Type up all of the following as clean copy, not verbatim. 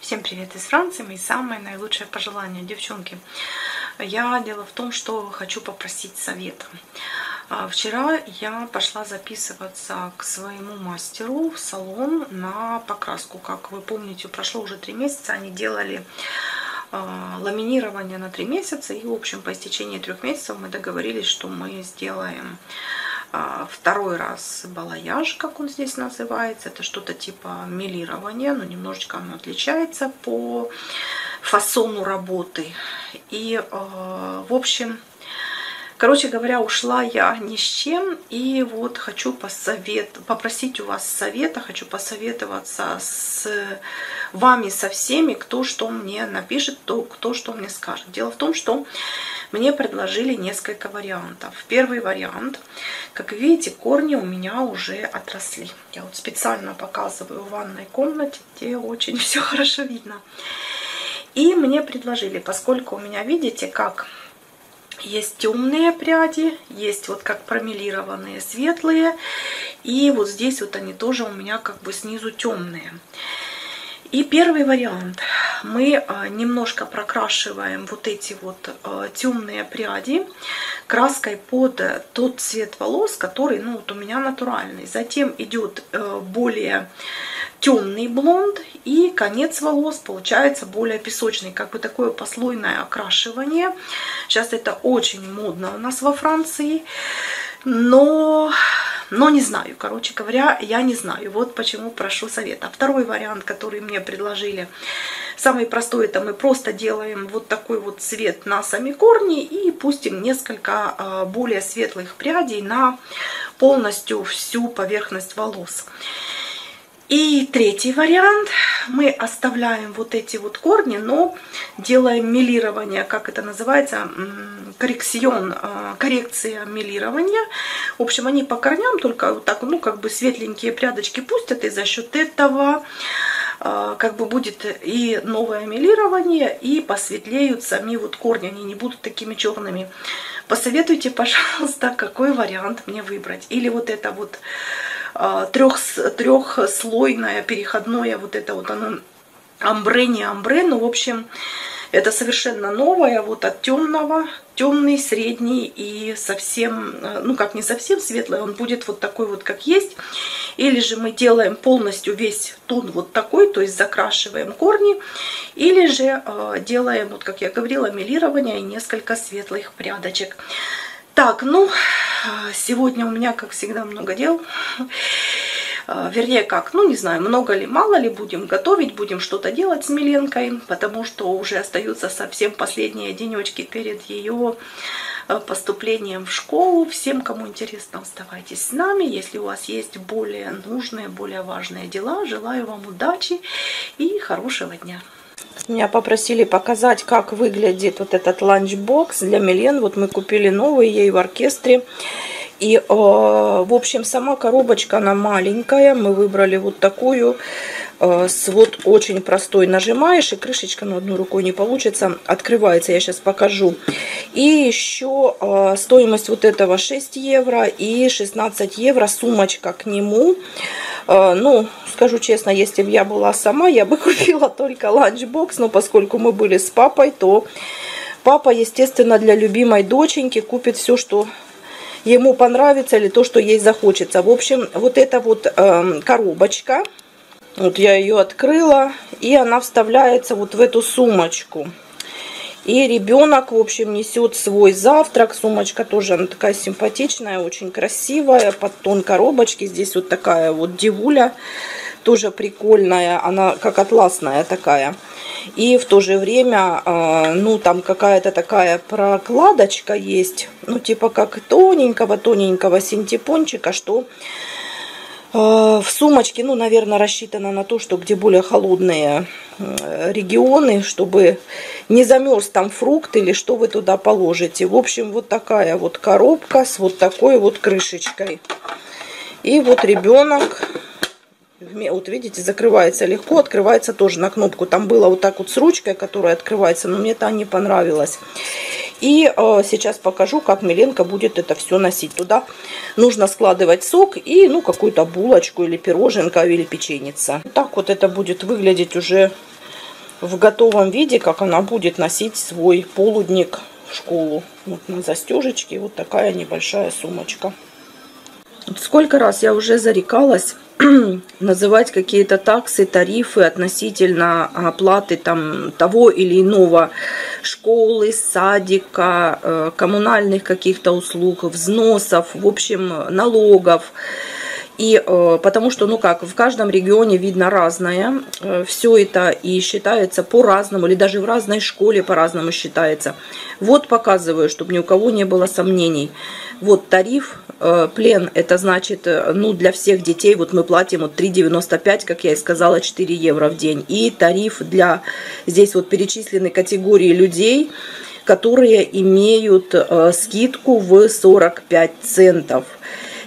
Всем привет из Франции, мои самые наилучшие пожелания, девчонки. Дело в том, что хочу попросить совета. Вчера я пошла записываться к своему мастеру в салон на покраску. Как вы помните, прошло уже 3 месяца, они делали ламинирование на 3 месяца. И, в общем, по истечении 3 месяцев мы договорились, что мы сделаем второй раз балаяж, как он здесь называется. Это что-то типа мелирования, но немножечко оно отличается по фасону работы. И, в общем, короче говоря, ушла я ни с чем. И вот хочу попросить у вас совета, хочу посоветоваться с вами, со всеми, кто что мне напишет, кто что мне скажет. Дело в том, что мне предложили несколько вариантов. Первый вариант. Как видите, корни у меня уже отросли. Я вот специально показываю в ванной комнате, где очень все хорошо видно. И мне предложили, поскольку у меня, видите, как есть темные пряди, есть вот как промелированные светлые, и вот здесь вот они тоже у меня как бы снизу темные. И первый вариант. Мы немножко прокрашиваем вот эти вот темные пряди краской под тот цвет волос, который, ну, вот у меня натуральный. Затем идет более темный блонд, и конец волос получается более песочный, как бы такое послойное окрашивание. Сейчас это очень модно у нас во Франции, но не знаю, короче говоря, я не знаю. Вот почему прошу совета. Второй вариант, который мне предложили, самый простой, это мы просто делаем вот такой вот цвет на сами корни и пустим несколько более светлых прядей на полностью всю поверхность волос. И третий вариант. Мы оставляем вот эти вот корни, но делаем мелирование, как это называется, коррекция мелирования. В общем, они по корням только вот так, ну, как бы светленькие прядочки пустят, и за счет этого как бы будет и новое мелирование, и посветлеют сами вот корни, они не будут такими черными. Посоветуйте, пожалуйста, какой вариант мне выбрать. Или вот это вот трехслойное переходное, вот это вот оно амбре, не амбре, но, в общем, это совершенно новое, вот от темного, темный, средний и совсем, ну как не совсем светлый, он будет вот такой вот, как есть. Или же мы делаем полностью весь тон вот такой, то есть закрашиваем корни, или же делаем, вот как я говорила, мелирование и несколько светлых прядочек. Так, ну, сегодня у меня, как всегда, много дел. Вернее, как, ну, не знаю, много ли, мало ли, будем готовить, будем что-то делать с Миленкой, потому что уже остаются совсем последние денечки перед ее поступлением в школу. Всем, кому интересно, оставайтесь с нами. Если у вас есть более нужные, более важные дела, желаю вам удачи и хорошего дня. Меня попросили показать, как выглядит вот этот ланчбокс для Милен. Вот мы купили новый ей в оркестре. И, в общем, сама коробочка, она маленькая. Мы выбрали вот такую, с вот очень простой. Нажимаешь, и крышечка, ну, одной рукой не получится, открывается. Я сейчас покажу. И еще стоимость вот этого 6 евро и 16 евро сумочка к нему. Ну, скажу честно, если бы я была сама, я бы купила только ланчбокс. Но поскольку мы были с папой, то папа, естественно, для любимой доченьки купит все, что ему понравится или то, что ей захочется. В общем, вот эта вот коробочка, вот я ее открыла, и она вставляется вот в эту сумочку. И ребенок, в общем, несет свой завтрак. Сумочка тоже, она такая симпатичная, очень красивая, под тон коробочки. Здесь вот такая вот дивуля, тоже прикольная, она как атласная такая. И в то же время, ну, там какая-то такая прокладочка есть, ну, типа как тоненького-тоненького синтепончика, что в сумочке, ну, наверное, рассчитана на то, что где более холодные регионы, чтобы не замерз там фрукт или что вы туда положите. В общем, вот такая вот коробка с вот такой вот крышечкой. И вот ребенок, вот видите, закрывается легко, открывается тоже на кнопку. Там было вот так вот с ручкой, которая открывается, но мне-то не понравилось. И сейчас покажу, как Миленка будет это все носить. Туда нужно складывать сок и ну какую-то булочку или пироженка или печеница. Так вот это будет выглядеть уже в готовом виде, как она будет носить свой полудник в школу. Вот на застежечке вот такая небольшая сумочка. Сколько раз я уже зарекалась называть какие-то таксы, тарифы относительно оплаты там того или иного школы, садика, коммунальных каких-то услуг, взносов, в общем, налогов. И потому что, ну как, в каждом регионе видно разное, все это и считается по-разному, или даже в разной школе по-разному считается. Вот показываю, чтобы ни у кого не было сомнений. Вот тариф, плен, это значит, ну для всех детей, вот мы платим вот 3,95, как я и сказала, 4 евро в день. И тариф для, здесь вот перечислены категории людей, которые имеют скидку в 45 центов.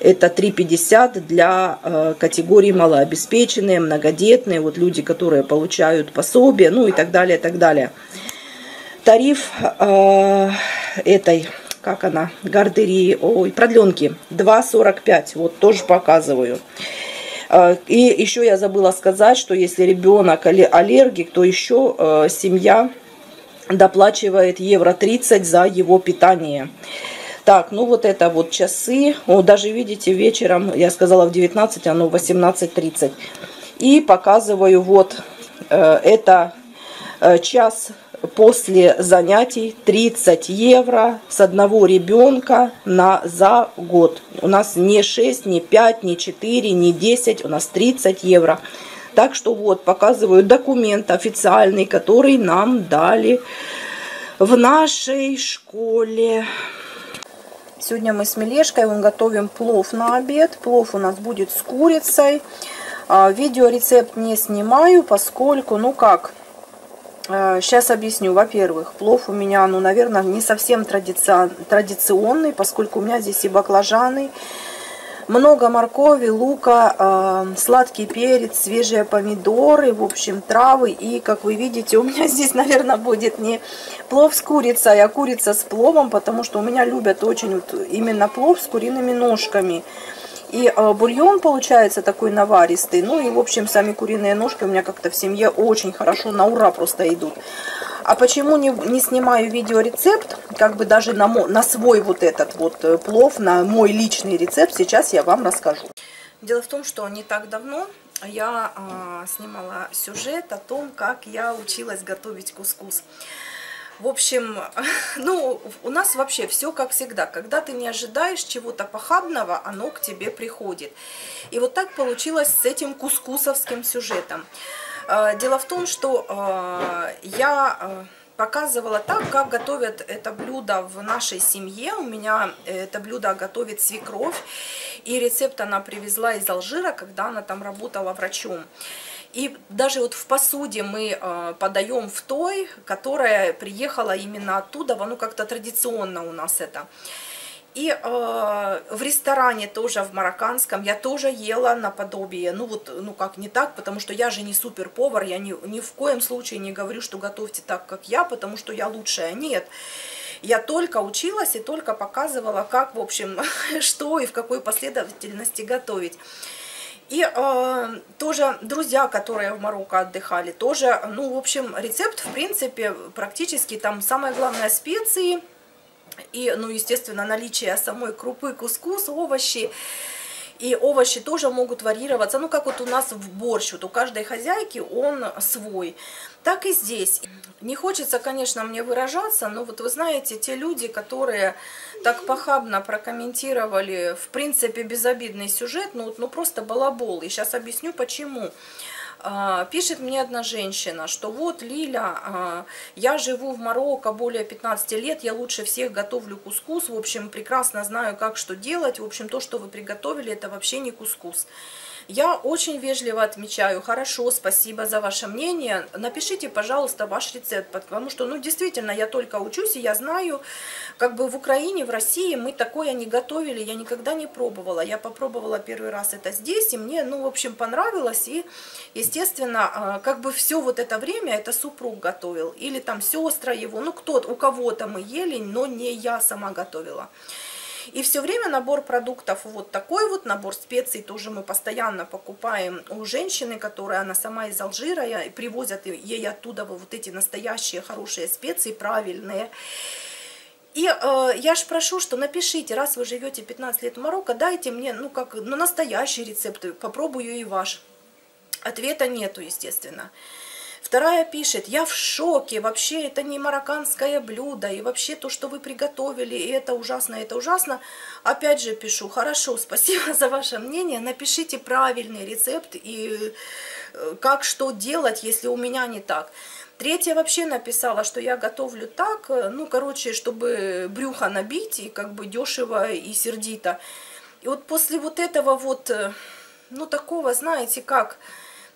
Это 3,50 для категории малообеспеченные, многодетные, вот люди, которые получают пособие, ну и так далее, так далее. Тариф этой, как она, гардерии, ой, продленки 2,45, вот тоже показываю. И еще я забыла сказать, что если ребенок аллергик, то еще семья доплачивает евро 30 за его питание. Так, ну вот это вот часы, о, даже видите, вечером, я сказала в 19, оно в 18:30. И показываю вот, это час после занятий, 30 евро с одного ребенка за год. У нас не 6, не 5, не 4, не 10, у нас 30 евро. Так что вот, показываю документ официальный, который нам дали в нашей школе. Сегодня мы с Мелешкой готовим плов на обед. Плов у нас будет с курицей. Видеорецепт не снимаю, поскольку, ну как, сейчас объясню. Во-первых, плов у меня, ну, наверное, не совсем традиционный, поскольку у меня здесь и баклажаны, много моркови, лука, сладкий перец, свежие помидоры, в общем, травы. И, как вы видите, у меня здесь, наверное, будет не плов с курицей, а курица с пловом, потому что у меня любят очень вот именно плов с куриными ножками. И бульон получается такой наваристый. Ну и, в общем, сами куриные ножки у меня как-то в семье очень хорошо, на ура просто идут. А почему не снимаю видеорецепт, как бы даже на свой вот этот вот плов, на мой личный рецепт, сейчас я вам расскажу. Дело в том, что не так давно я снимала сюжет о том, как я училась готовить кускус. В общем, ну, у нас вообще все как всегда. Когда ты не ожидаешь чего-то похабного, оно к тебе приходит. И вот так получилось с этим кускусовским сюжетом. Дело в том, что я показывала так, как готовят это блюдо в нашей семье. У меня это блюдо готовит свекровь. И рецепт она привезла из Алжира, когда она там работала врачом. И даже вот в посуде мы подаем в той, которая приехала именно оттуда, ну как-то традиционно у нас это. И в ресторане тоже, в марокканском, я тоже ела наподобие, ну вот, ну как не так, потому что я же не суперповар, я ни в коем случае не говорю, что готовьте так, как я, потому что я лучшая, нет. Я только училась и только показывала, как, в общем, что и в какой последовательности готовить. И тоже друзья, которые в Марокко отдыхали, тоже, ну, в общем, рецепт, в принципе, практически там самое главное специи и, ну, естественно, наличие самой крупы, кускус, овощи. И овощи тоже могут варьироваться, ну, как вот у нас в борщ, вот у каждой хозяйки он свой. Так и здесь. Не хочется, конечно, мне выражаться, но вот вы знаете, те люди, которые так похабно прокомментировали, в принципе, безобидный сюжет, ну просто балабол. И сейчас объясню, почему. Пишет мне одна женщина, что вот, Лиля, я живу в Марокко более 15 лет, я лучше всех готовлю кускус, в общем, прекрасно знаю, как что делать, в общем, то, что вы приготовили, это вообще не кускус. Я очень вежливо отмечаю: хорошо, спасибо за ваше мнение, напишите, пожалуйста, ваш рецепт, потому что, ну, действительно, я только учусь, и я знаю, как бы в Украине, в России мы такое не готовили, я никогда не пробовала, я попробовала первый раз это здесь, и мне, ну, в общем, понравилось, и, естественно, как бы все вот это время это супруг готовил, или там сестра его, ну, кто-то, у кого-то мы ели, но не я сама готовила. И все время набор продуктов вот такой вот, набор специй тоже мы постоянно покупаем у женщины, которая, она сама из Алжира, и привозят ей оттуда вот эти настоящие хорошие специи, правильные. И я ж прошу, что напишите, раз вы живете 15 лет в Марокко, дайте мне, ну, как, ну, настоящие рецепты, попробую и ваш. Ответа нету, естественно. Вторая пишет: я в шоке, вообще это не марокканское блюдо, и вообще то, что вы приготовили, и это ужасно, это ужасно. Опять же пишу: хорошо, спасибо за ваше мнение, напишите правильный рецепт и как что делать, если у меня не так. Третья вообще написала, что я готовлю так, ну, короче, чтобы брюхо набить, и как бы дешево и сердито. И вот после вот этого вот, ну, такого, знаете, как...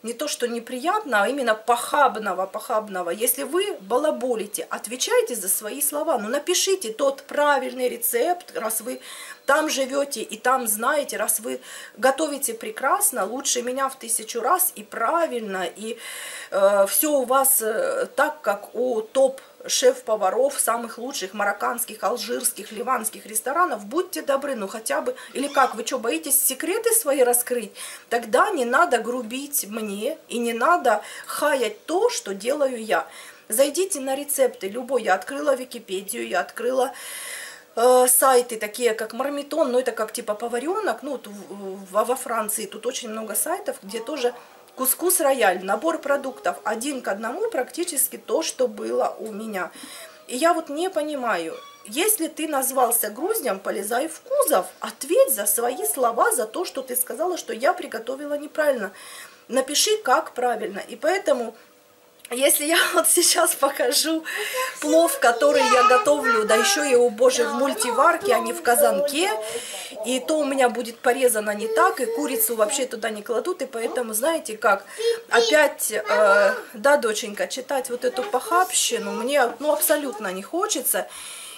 не то, что неприятно, а именно похабного. Если вы балаболите, отвечайте за свои слова. Ну, напишите тот правильный рецепт, раз вы там живете и там знаете, раз вы готовите прекрасно, лучше меня в 1000 раз, и правильно, и все у вас так, как у топ-шеф-поваров самых лучших марокканских, алжирских, ливанских ресторанов. Будьте добры, ну хотя бы, или как, вы что, боитесь секреты свои раскрыть? Тогда не надо грубить мне и не надо хаять то, что делаю я. Зайдите на рецепты любой, я открыла Википедию, я открыла сайты такие, как Мармитон, ну это как типа поваренок, ну во Франции тут очень много сайтов, где тоже кускус рояль, набор продуктов, один к одному практически то, что было у меня. И я вот не понимаю, если ты назвался груздем, полезай в кузов, ответь за свои слова, за то, что ты сказала, что я приготовила неправильно. Напиши, как правильно. И поэтому, если я вот сейчас покажу плов, который я готовлю, да еще и, о боже, в мультиварке, а не в казанке, и то у меня будет порезано не так, и курицу вообще туда не кладут, и поэтому, знаете как, опять, да, доченька, читать вот эту похабщину мне, ну, абсолютно не хочется,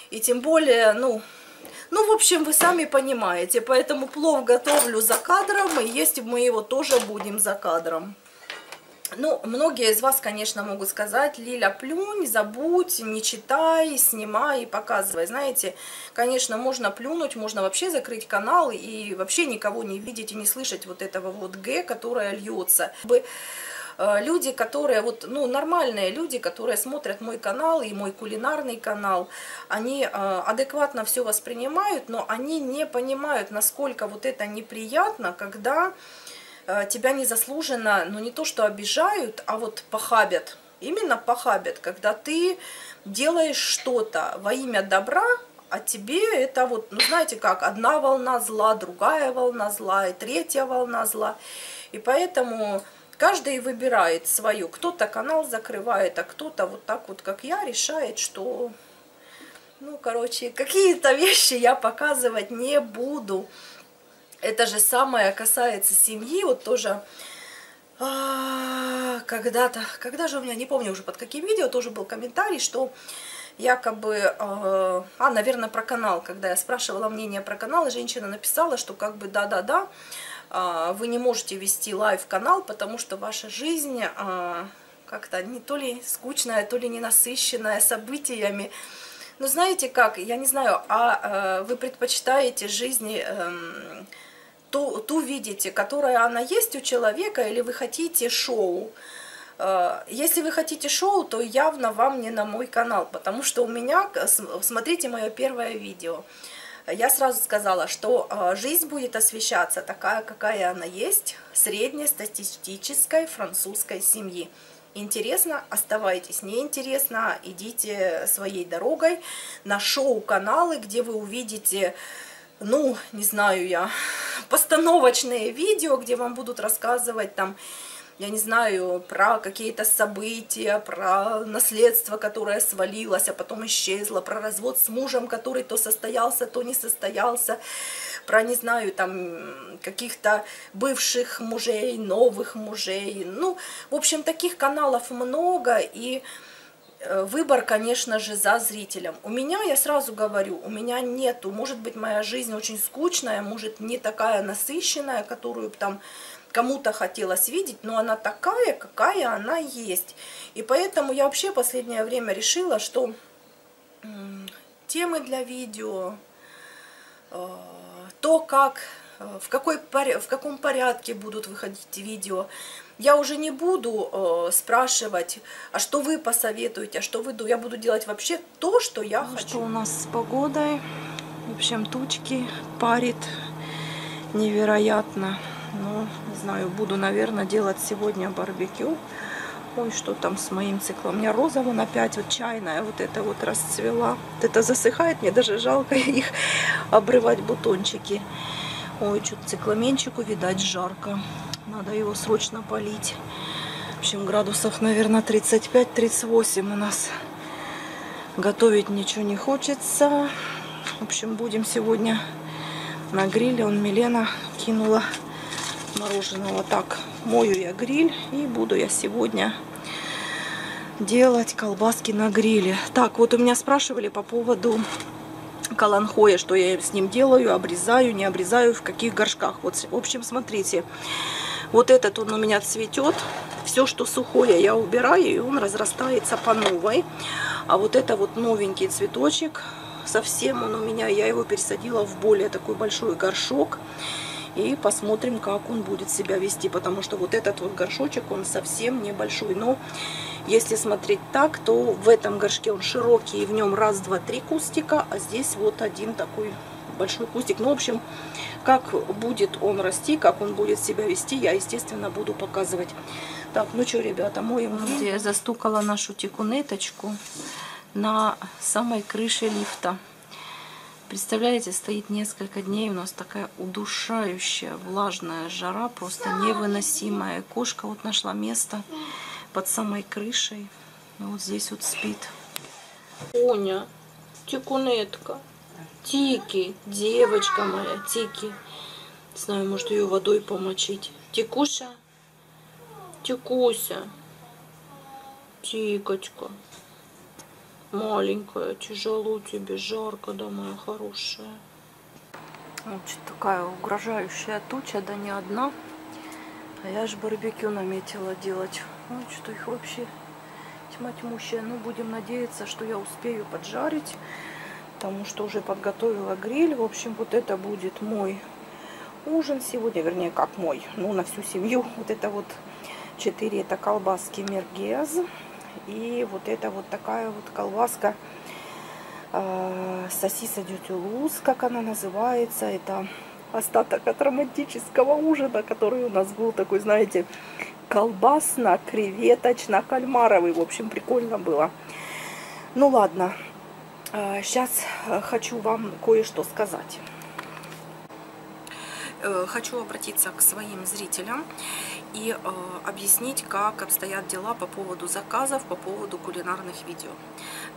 и тем более, ну, в общем, вы сами понимаете, поэтому плов готовлю за кадром, и есть мы его тоже будем за кадром. Ну, многие из вас, конечно, могут сказать: Лиля, плюнь, забудь, не читай, снимай и показывай. Знаете, конечно, можно плюнуть, можно вообще закрыть канал и вообще никого не видеть и не слышать вот этого вот «г», которое льется. Люди, которые, вот, ну, нормальные люди, которые смотрят мой канал и мой кулинарный канал, они адекватно все воспринимают, но они не понимают, насколько вот это неприятно, когда... тебя незаслуженно, ну, не то что обижают, а вот похабят. Именно похабят, когда ты делаешь что-то во имя добра, а тебе это вот, ну, знаете как, одна волна зла, другая волна зла, и третья волна зла. И поэтому каждый выбирает свою. Кто-то канал закрывает, а кто-то вот так вот, как я, решает, что, ну, короче, какие-то вещи я показывать не буду. Это же самое касается семьи, вот тоже когда-то, когда же у меня, не помню уже под каким видео, тоже был комментарий, что якобы, наверное, про канал, когда я спрашивала мнение про канал, и женщина написала, что как бы да-да-да, вы не можете вести лайв-канал, потому что ваша жизнь как-то не то ли скучная, то ли ненасыщенная событиями. Ну, знаете как, я не знаю, вы предпочитаете жизни ту видите, которая она есть у человека, или вы хотите шоу? Если вы хотите шоу, то явно вам не на мой канал, потому что у меня, смотрите мое первое видео, я сразу сказала, что жизнь будет освещаться такая, какая она есть, среднестатистической французской семьи. Интересно, оставайтесь, неинтересно, идите своей дорогой на шоу-каналы, где вы увидите, ну, не знаю я, постановочные видео, где вам будут рассказывать там, я не знаю, про какие-то события, про наследство, которое свалилось, а потом исчезло, про развод с мужем, который то состоялся, то не состоялся, про, не знаю, там, каких-то бывших мужей, новых мужей. Ну, в общем, таких каналов много, и выбор, конечно же, за зрителем. У меня, я сразу говорю, у меня нету, может быть, моя жизнь очень скучная, может, не такая насыщенная, которую там кому-то хотелось видеть, но она такая, какая она есть. И поэтому я вообще в последнее время решила, что темы для видео, то, как, в каком порядке будут выходить видео, я уже не буду спрашивать, а что вы посоветуете, а что вы... Я буду делать вообще то, что я хочу. Что у нас с погодой? В общем, тучки, парит невероятно. Ну, не знаю, буду, наверное, делать сегодня барбекю. Ой, что там с моим циклом? У меня роза вон опять, вот чайная, вот эта вот расцвела. Вот это засыхает, мне даже жалко их обрывать, бутончики. Ой, что-то цикламенчику, видать, жарко. Надо его срочно полить. В общем, градусов, наверное, 35-38 у нас. Готовить ничего не хочется. В общем, будем сегодня на гриле. Он Милена кинула мороженого. Так, мою я гриль. И буду я сегодня делать колбаски на гриле. Так, вот у меня спрашивали по поводу каланхоя, что я с ним делаю, обрезаю, не обрезаю, в каких горшках. Вот, в общем, смотрите. Вот этот он у меня цветет. Все, что сухое, я убираю, и он разрастается по новой. А вот это вот новенький цветочек, совсем он у меня, я его пересадила в более такой большой горшок. И посмотрим, как он будет себя вести, потому что вот этот вот горшочек, он совсем небольшой. Но если смотреть так, то в этом горшке он широкий, и в нем раз, два, три кустика, а здесь вот один такой большой кустик. Ну, в общем, как будет он расти, как он будет себя вести, я, естественно, буду показывать. Так, ну что, ребята, моем... Я застукала нашу тикунеточку на самой крыше лифта. Представляете, стоит несколько дней, у нас такая удушающая влажная жара, просто невыносимая. Кошка вот нашла место под самой крышей, вот здесь вот спит. Оня, тикунетка, Тики, девочка моя, Тики. Не знаю, может, ее водой помочить. Тикуша, Тикуся, Тикочка. Маленькая, тяжело тебе, жарко, да, моя хорошая. Вот такая угрожающая туча, да не одна. А я аж барбекю наметила делать. Вот что их вообще тьма тьмущая. Ну, будем надеяться, что я успею поджарить, потому что уже подготовила гриль. В общем, вот это будет мой ужин сегодня. Вернее, как мой, ну, на всю семью. Вот это вот 4, это колбаски Мергез. И вот это вот такая вот колбаска Сосиса дю Тулуз, как она называется. Это остаток от романтического ужина, который у нас был такой, знаете, колбасно-креветочно-кальмаровый. В общем, прикольно было. Ну ладно, сейчас хочу вам кое-что сказать. Хочу обратиться к своим зрителям и объяснить, как обстоят дела по поводу заказов, по поводу кулинарных видео.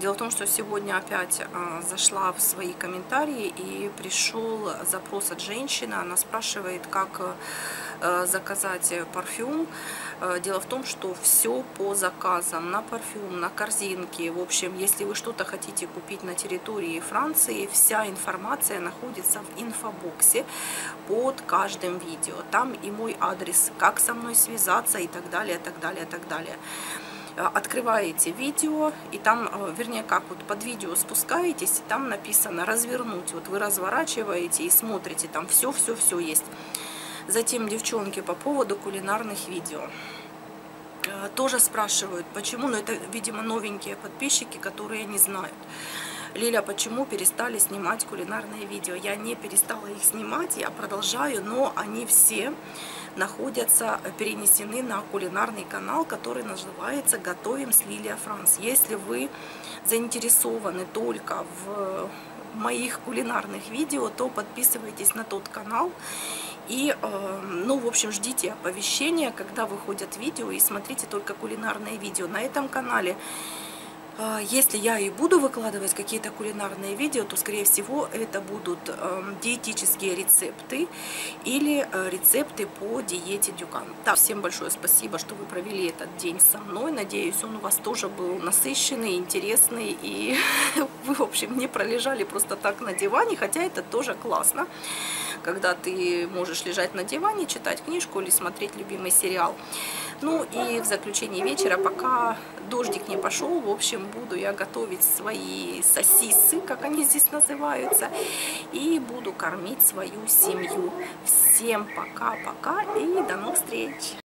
Дело в том, что сегодня опять зашла в свои комментарии и пришел запрос от женщины. Она спрашивает, как заказать парфюм. Дело в том, что все по заказам на парфюм, на корзинки. В общем, если вы что-то хотите купить на территории Франции, вся информация находится в инфобоксе под каждым видео. Там и мой адрес, как со мной связаться и так далее, так далее, так далее. Открываете видео, и там, вернее, как вот под видео спускаетесь, и там написано «развернуть». Вот вы разворачиваете и смотрите, там все-все-все есть. Затем, девчонки, по поводу кулинарных видео. Тоже спрашивают, почему, но это, видимо, новенькие подписчики, которые не знают. Лиля, почему перестали снимать кулинарные видео? Я не перестала их снимать, я продолжаю, но они все находятся, перенесены на кулинарный канал, который называется «Готовим с Лилия Франс». Если вы заинтересованы только в моих кулинарных видео, то подписывайтесь на тот канал. И, ну, в общем, ждите оповещения, когда выходят видео, и смотрите только кулинарные видео. На этом канале Если я и буду выкладывать какие-то кулинарные видео, то, скорее всего, это будут диетические рецепты или рецепты по диете Дюкан. Да, всем большое спасибо, что вы провели этот день со мной. Надеюсь, он у вас тоже был насыщенный, интересный, и вы, в общем, не пролежали просто так на диване, хотя это тоже классно, когда ты можешь лежать на диване, читать книжку или смотреть любимый сериал. Ну и в заключении вечера, пока дождик не пошел, в общем, буду я готовить свои сосисы, как они здесь называются, и буду кормить свою семью. Всем пока-пока и до новых встреч!